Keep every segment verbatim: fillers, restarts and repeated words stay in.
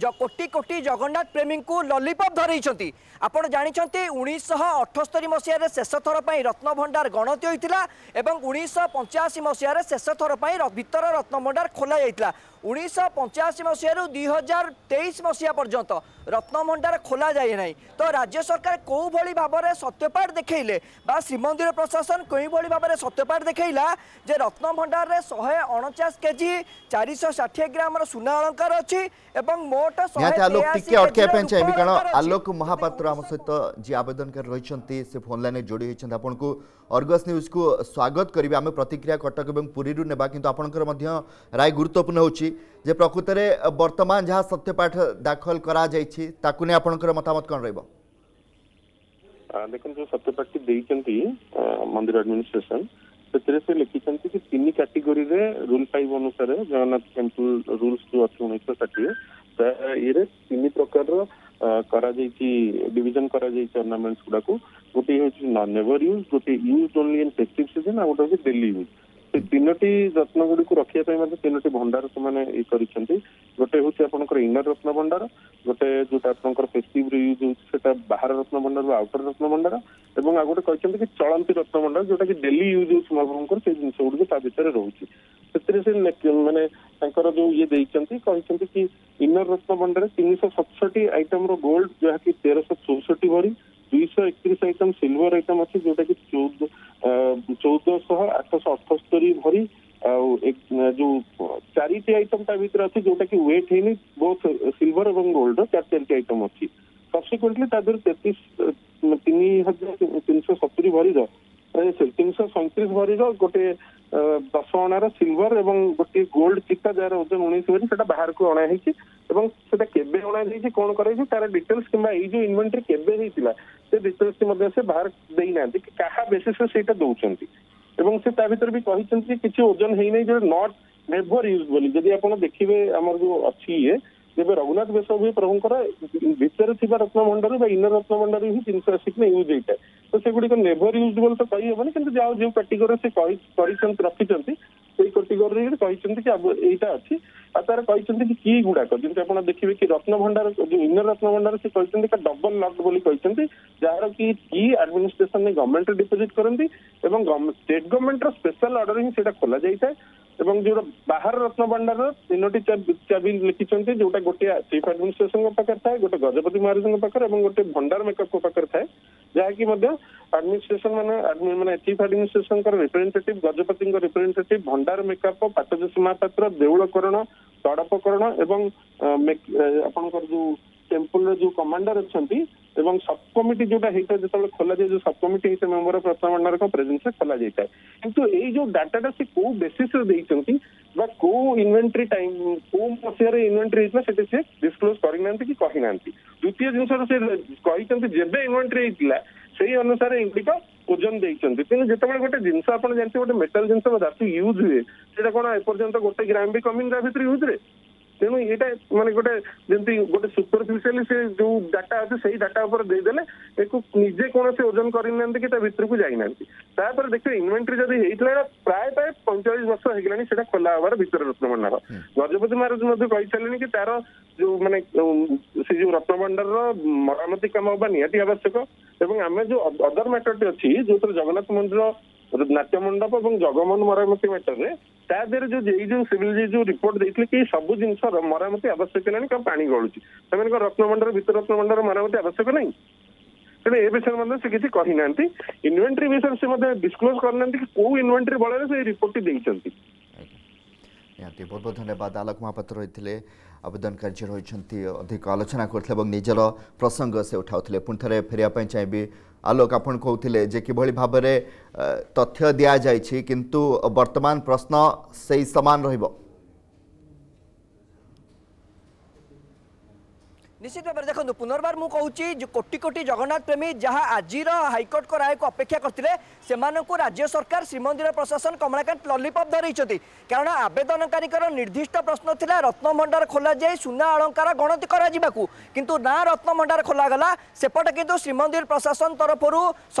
जो कोटी कोटी जगन्नाथ प्रेमी को लॉलीपॉप धरई आपण जानी उन्नीस अठस्तरी मसीह शेष थर पर रत्न भंडार गणति होता और उन्नीस पंचाशी मसीह शेष थर पर भीतर रत्न भंडार खोल जाता। उन्नीस पंचाशी मसीह दुई हजार तेईस मसीहा पर्यंत रत्न भंडार खोल जाए ना, तो राज्य सरकार कौ भली भाव में सत्यपाठ देखले बा श्रीमंदिर प्रशासन कई भली भाव में सत्यपाठ देखला जे रत्न भंडार में शहे अणचाश केजी चार सौ षाठी ग्राम सुना अलंकार अच्छी आलोक महापात्र आम सहित जी आवेदनकारी रही फोन लाइन जोड़ी होती आपन को अर्गस न्यूज को स्वागत करेंगे। आम प्रतिक्रिया कटक और पुरी ना कि आपंकर राय गुरुत्वपूर्ण हो प्रकृत में बर्तमान जहाँ सत्यपाठ दाखल कराई आपंकर मतामत कौन रही? देखो जो सत्यपाठी देइचंती मंदिर एडमिनिस्ट्रेशन से लिखी कि तीन कैटेगरी रे रूल फाइव अनुसार जगन्नाथ टेम्पल रूल्स जो अच्छे उन्नीस षाठी ये तीन प्रकार डिविजन करनामेंट्स गुड़ाक गोटे हूँ नेवर यूज, गोटे use only in festive season आ गोटे डेली यूज। से तीनो रत्न गुड़क रखा तीनो भंडार से गोटे हूँ आपंकर इनर रत्न भंडार, गोटे जो आपंकर फेस्टिव यूज होता बाहर रत्न भंडार आउटर रत्न भंडार और आगे कहते कि चलती रत्न भंडार जोटा कि डेली यूज हो महाप्रभुकर से जिन गुड़िका भितर रोचे से मैंने जो ये देखते कि इनर रत्न भंडार तीन सौ सतसठी आइटम रो गोल्ड जहाँकि तेरह सौ चौसठ भरी दुई सौ एकतीस आइटम सिल्वर आइटम अच्छी जोटा कि चौदह चौदह शह आठ सौ अठस्तरी भरी एक जो चार आइटम ता भर अच्छी जोटा कि वेट है बोथ सिल्वर और गोल्ड चार चार आइटम अच्छी। सबसिक्वेंटली तरह तेतीस तीन हजार तीन सौ सतुरी भरीर तीन सौ सैंतीस भरीर गोटे दस अणार सिल्वर और गोटे गोल्ड चिता जार ओजन उन्नीस भरी से बाहर को अणा होबे अणाई कौन कराई तार डिटेल्स कि इन्वेंटरी केबे से डिटेल्स की बाहर देना कि क्या बेसीस दौरान से भर भी कहते कि ओजन है जो नॉट नेवर यूज बोली जदि आप देखिए आमर जो अच्छी ये जब रघुनाथ बेस हुए प्रभुं भितर या रत्न भंडार इनर रत्न भंडार ही तीन सौ आसिक यूज होता है तो से गुड़िक नेवर यूज बोल तो कही हेनी कि जो कैटेगरी से रखिंट से कैटेगरी कहते यहाँ अच्छी आ तार कहते कि गुड़ाक जमी आप देखिए कि रत्न भंडार जो इनर रत्न भंडार से कहते हैं डबल लक्ड बोली कहते जार कि एडमिनिस्ट्रेशन में गवर्नमेंट डिपोजिट करती स्टेट गवर्नमेंट स्पेशल ऑर्डर ही खोल जाए एवं जो बाहर रत्न भंडार तीनो चाबी लिखी जोटा गोटे चीफ एडमिनिस्ट्रेशन पाखे थाए गोटे गजपति महाराज पाखे गोटे भंडार मेकअप पाखे थाए जहाँकि एडमिनिस्ट्रेशन मैंने मैंने chief administration representative Gajapati representative भंडार मेकअप पाटजोशी महापात्र देवलकरण तड़पकरण एवं आपंकर जो टेम्पल जो कमांडर अच्छा एवं सब कमिटी जोटा होता है जो खोल जाए जो सब कमिटी होता है मेम्बर ऑफ रत्न भंडार प्रेजेंस से खोल जाता है किंतु ये जो डाटा से कौ बेसीस कौ इन्वेंटरी टाइम कौ मसीह इन्वेंटरी होता है से डिस्क्लोज करना कि कही ना द्वितीय जिनसे जब इन्वेंटरी होता से अनुसार एगुड़िक ओजन देखते तेनाली जितेबाला गोटे जिन जानते गोटे मेटाल जिन यूज हुए से कौन एपर्यंत गोटे ग्राम भी कमी भर यूज रहे तेणु यहाँ मानते गोटे जमी गोटे सुपरफिशियाली से जो डाटा अच्छे से डाटा उपर देदेले निजे कौन से ओजन करना कि भर को जाना तापर देखिए इन्वेंटरी जब होता प्राय प्राय पैंतालीस वर्ष होगा खोला हमारे भीतर रत्न भंडार गजपति महाराज कही सारे कि तार जो माने से जो रत्न भंडार मरामती कम होगा निहाती आवश्यक और आम जो अदर मैटर अच्छी जो जगन्नाथ मंदिर नाट्य मंडप और जगमोहन मरामती मैटर में तादेह जो ये जो सिविल जो रिपोर्ट देते कि सब जिन मरामती आवश्यक ना क्या पानी गलुची से रत्न भंडार भीतर रत्न भंडार मरामती आवश्यक ना तेरे ए विषय में से किसी कही ना इन्वेंटरी विषय से डिस्क्लोज करना कि कौ इन्वेंटरी बल से रिपोर्ट देती। बहुत बहुत धन्यवाद आलोक महापात्र रही आवेदनकारी रही अधिक आलोचना करते निजर प्रसंग से उठाऊ पुणी थे फेरियाप चाहिए आलोक आपण कहते जे कि भाव में तथ्य दि जाए किंतु वर्तमान प्रश्न से समान रहिबो निश्चित भाव में देखो पुनर्बार मु कहूँ जो कोटि कोटि जगन्नाथ प्रेमी जहाँ आज हाइकोर्ट राय को अपेक्षा करते से मानकु राज्य सरकार श्रीमंदिर प्रशासन कमलाकांत लॉलीपॉप धरई कारण आवेदनकारी निर्दिष्ट प्रश्न था रत्न भंडार खोल जाए सुना अलंकार गणति किंतु ना रत्न भंडार खोलगला सेपटे किंतु श्रीमंदिर प्रशासन तरफ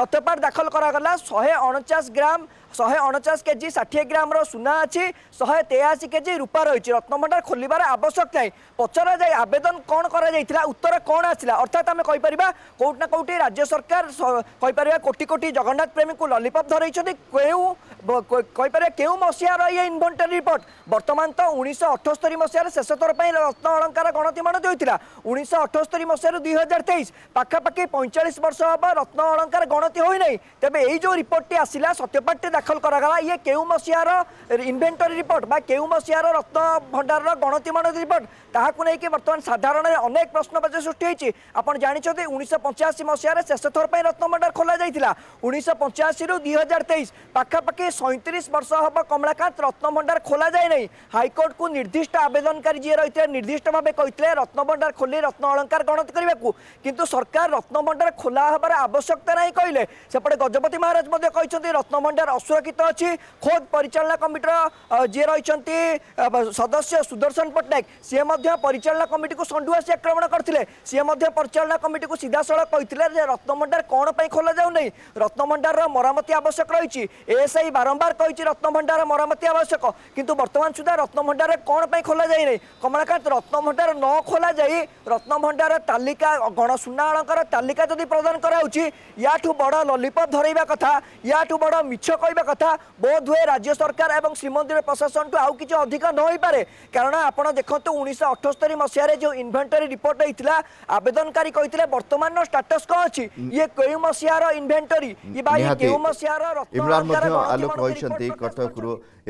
सत्यपाठ दाखल करागला शहे अणचाश ग्राम शहे अणचाश केजी षाठी ग्राम सुना अच्छी शहे तेयाशी केजी रूपा रही। रत्नभंडार खोलबार आवश्यक ना पचरा जाए आवेदन कौन कर उत्तर कौन आसला अर्थात आम कहीपर कौटना कौटी राज्य सरकार कहीपर कोटि कोटि जगन्नाथ प्रेमी को लॉलीपॉप धरई कहीपर के मसीहार ये इन्वेंटरी रिपोर्ट बर्तमान तो उन्नीस अठस्तरी मसीह शेष थर पर रत्न अलंकार गणतिमाण देता उन्नीस अठस्तरी मसीह दुई हजार तेईस पखापाखि पैंचाश वर्ष हम रत्न अलंकार गणति होना तेज यही जो रिपोर्ट टी आसला सत्यपाठ दाखल कराला ये के मसीहार इन्वेंटरी रिपोर्ट बा के मसीहार रत्न भंडार गणतिमाण रिपोर्ट ताकू नहीं कि बर्तमान साधारण अनेक प्रश्नवाची सृष्टि होती आपड़ जानते उन्नीस पंचाशी मसीह शेष थर पर रत्न भंडार खोल जाता उन्नीस पंचाशी रु दुई हजार तेईस पखापाखि सैंतीस वर्ष हम कमलाकांत रत्न भंडार खोल जाए नहीं। हाइकोर्ट को निर्दिष्ट आवेदनकारी जी रही है निर्दिष्ट भाव कहते रत्न भंडार खोली रत्न अलंकार गणति करने को किंतु सरकार रत्न भंडार खोला हमार आवश्यकता नहीं कहले। सेपटे गजपति महाराज कहते रत्न भंडार असुरक्षित अच्छी खोद परिचालना कमिटर जी रही सदस्य सुदर्शन पट्टनायक सी परिचालना कमिटी को षंडुआसी आक्रमण करते सी परिचालना कमिटी को सीधासख कहते रत्न भंडार कौन पर खोल जाऊ नहीं रत्न भंडार मरामती आवश्यक रही एएसआई बारंबार कही रत्न भंडार मरामती आवश्यक किंतु बर्तमान सुधा रत्न भंडार कौन पर खोल जाए नहीं। कमलाकांत रत्न भंडार न खोल जाए रत्न भंडार तालिका गण सुना अलंकार तालिका जदि प्रदान कराऊ बड़ लॉलीपॉप धरवा कथा या बड़ मिछ कहवा कथा बोध हुए राज्य सरकार एवं श्रीमंदिर प्रशासन ठू आउ कि अधिक न हो पाए कारण आपड़ देखते उन्नीस अठस्तरी मसीह जो इन्वेंटरी रिपोर्ट होता आवेदनकारी कहते बर्तमान स्टाटस कौन अच्छी ये के मसीहार इन्वेंटरी के मसीहार रत्न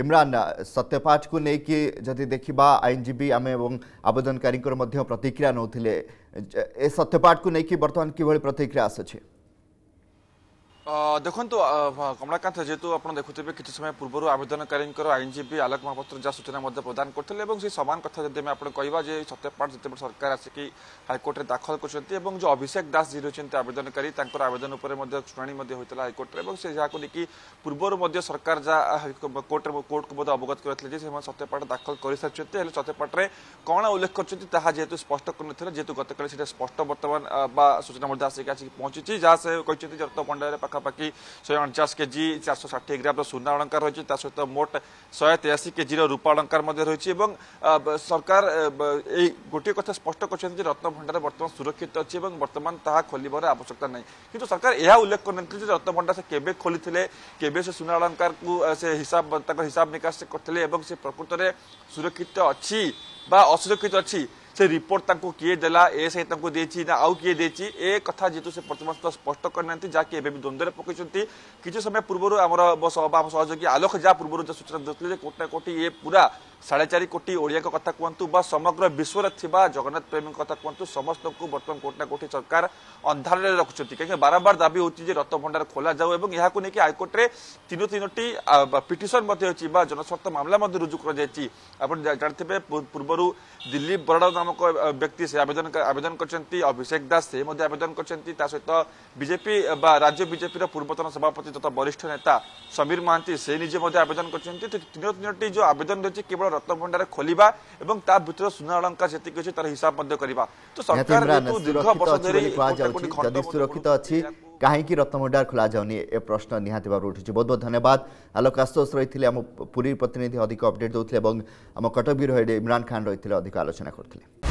इमरान सत्यपाठ को लेकिन जदि देखा आईनजीवी आम आवेदनकारी प्रतिक्रिया नौले ए सत्यपाठ को लेकिन बर्तमान किभली प्रतिक्रिया आसुच्छे देखो कमलाकांत जेहेतु आप देखुए किसी समय पूर्व आवेदनकारी आईनजीवी आलोक महापात्र जहाँ सूचना प्रदान करते सामान कथा जब आम कहवा सत्यपाठ जिते सरकार आसिक हाइकोर्ट में दाखल कर जो अभिषेक दास जी रही आवेदनकारी आवेदन पर शुणी होता हाइकोर्ट में से जहाँ को लेकिन पूर्व सरकार जहाँ कोर्ट कोर्ट को अवगत करते सत्यपाठ दाखल कर सारी सत्यपाठ में कौन उल्लेख करेतु स्पष्ट कर जेहतु गत स्पष्ट बर्तमान सूचना आसिक आसिक पहुंची जहाँ से कहते रत्न भंडार पाखापाखि शहे अणचाश केजी चार सौ षाठी ग्राम सुना अलंकार रही सहित मोट शहे तेयाशी केजी रूपा अलंकार रही सरकार गोटे कथा स्पष्ट कर रत्न भंडार बर्तमान सुरक्षित अच्छी और बर्तमान ता खोलबार आवश्यकता नहीं किंतु सरकार यह उल्लेख करते रत्न भंडार से केबे खोली केबे से सुना अलंकार को हिसाब हिसाब निकास करते प्रकृत में सुरक्षित अच्छी बा असुरक्षित अच्छी से रिपोर्ट तांको किए देला एएसआई तांको देछि ना आउ किए देछि ए कथा जेतु से प्रथमत स्पष्ट करना जहाँकि एवं द्वंद्व पकईंट किसी समय पूर्व आम सहयोगी आलोक जहाँ पूर्व सूचना देते कोटि कोटि ये पूरा साढ़े चार कोटी ओडिया कथा कहतु बा समग्र विश्वर थिबा जगन्नाथ प्रेमी कथा कहतु समस्त को बर्तमान कोटि ना कोटि सरकार अंधार रखुंट कहीं बारंबार दाबी होती रत्न भंडार खोल जाऊ लेकिन हाईकोर्ट में तीनो तीनोटी पिटिशन जनस्वार्थ मामला रुजु कर जानते पूर्व दिलीप बरड़ा नामक व्यक्ति से आवेदन आवेदन करते अभिषेक दास से आवेदन करते सहित बीजेपी राज्य बीजेपी पूर्वतन सभापति तथा वरिष्ठ नेता समीर महांती से निजे आवेदन करते तीनो तीनोटी जो आवेदन रही केवल रत्न भंडार खोलिबा और ता भीतर सुना अलंकार जतिक अछि तार हिसाब मध्य करिबा तो सरकार हेतु दीर्घ वर्ष धरि सुरक्षित अछि कहीं रत्न भंडार खोल जाऊनी ए प्रश्न निहाती भाव उठी। बहुत बहुत धन्यवाद आलोक आशुतोष रही आम पुरी प्रतिनिधि अधिक अपडेट देते आम कटक भी रही इमरान खान रही अधिक आलोचना करते।